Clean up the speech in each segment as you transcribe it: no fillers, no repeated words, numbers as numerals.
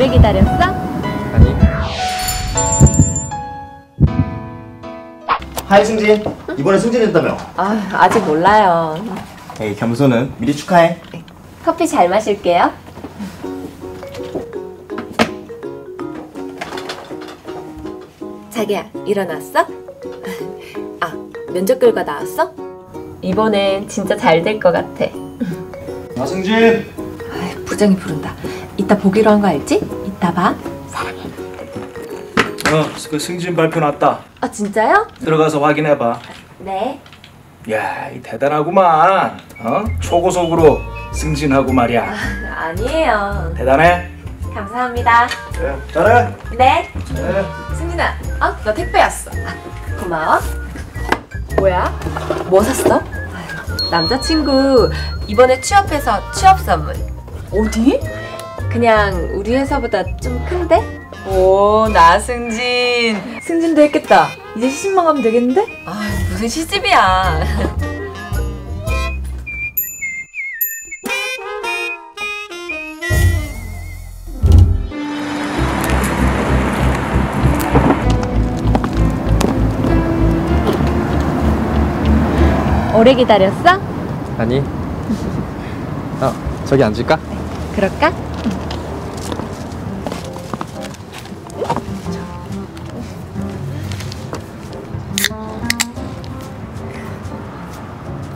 오래 기다렸어? 아니. 하이 승진. 응? 이번에 승진했다며? 아, 아직 몰라요. 에이, 겸손은 미리 축하해. 커피 잘 마실게요. 자기야, 일어났어? 아, 면접 결과 나왔어? 이번엔 진짜 잘 될 것 같아. 나승진! 아이, 부장이 부른다. 이따 보기로 한 거 알지? 이따 봐. 사랑해. 그 승진 발표 났다. 아, 진짜요? 들어가서 확인해봐. 네. 야, 이 대단하구만. 초고속으로 승진하고 말이야. 아, 아니에요. 대단해. 감사합니다. 그래, 잘해. 네. 네. 승진아, 나 택배 왔어. 고마워. 뭐야? 뭐 샀어? 남자친구 이번에 취업해서 취업 선물. 어디? 그냥 우리 회사보다 좀 큰데? 오, 나승진. 승진도 했겠다. 이제 시집만 가면 되겠는데? 아, 무슨 시집이야. 오래 기다렸어? 아니. 저기 앉을까? 그럴까?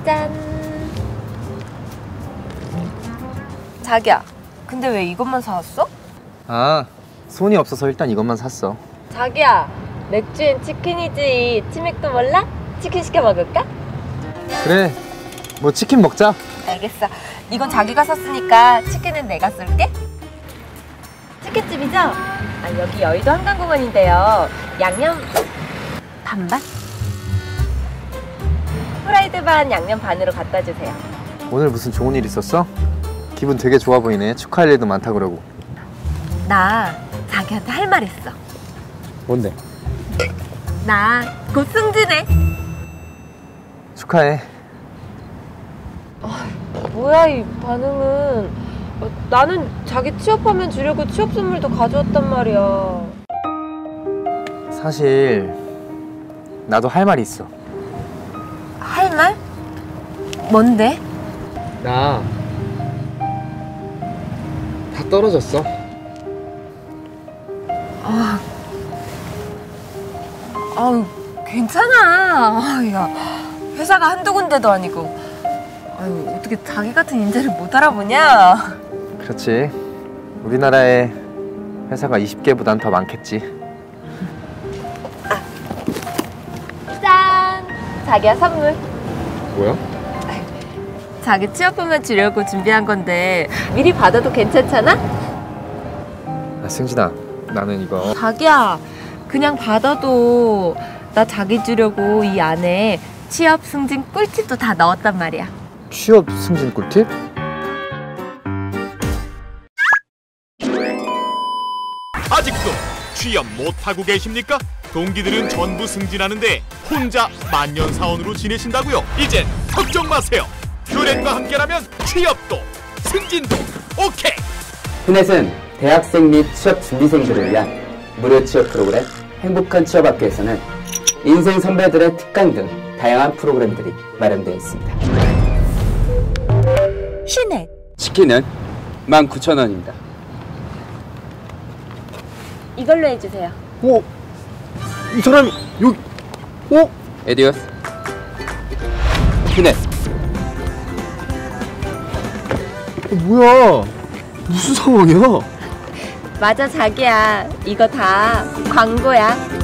짠! 자기야, 근데 왜 이것만 사왔어? 아, 손이 없어서 일단 이것만 샀어. 자기야, 맥주엔 치킨이지. 치맥도 몰라? 치킨 시켜 먹을까? 그래, 뭐 치킨 먹자. 알겠어. 이건 자기가 샀으니까 치킨은 내가 쏠게. 치킨집이죠? 아, 여기 여의도 한강공원인데요. 양념 반반? 프라이드 반, 양념 반으로 갖다 주세요. 오늘 무슨 좋은 일 있었어? 기분 되게 좋아 보이네. 축하할 일도 많다 그러고. 나 자기한테 할 말 있어. 뭔데? 나 곧 승진해. 축하해. 뭐야 이 반응은. 나는 자기 취업하면 주려고 취업 선물도 가져왔단 말이야. 사실 나도 할 말이 있어. 할 말? 뭔데? 나 다 떨어졌어. 아우, 괜찮아. 야, 회사가 한두 군데도 아니고. 아유, 어떻게 자기 같은 인재를 못 알아보냐? 그렇지. 우리나라에 회사가 20개보단 더 많겠지. 짠! 자기야, 선물. 뭐야? 자기 취업하면 주려고 준비한 건데 미리 받아도 괜찮잖아? 아, 승진아, 나는 이거. 자기야, 그냥 받아도. 나 자기 주려고 이 안에 취업 승진 꿀팁도 다 넣었단 말이야. 취업 승진 꿀팁? 아직도 취업 못하고 계십니까? 동기들은 전부 승진하는데 혼자 만년사원으로 지내신다고요? 이젠 걱정 마세요. 휴넷과 함께라면 취업도 승진도 오케이! 휴넷은 대학생 및 취업 준비생들을 위한 무료 취업 프로그램 행복한 취업학교에서는 인생 선배들의 특강 등 다양한 프로그램들이 마련되어 있습니다. 휴넷 치킨은 19,000원입니다. 이걸로 해주세요. 오! 이 사람이 여기! 오! 에디오스. 휴넷. 뭐야? 무슨 상황이야? 맞아 자기야, 이거 다 광고야.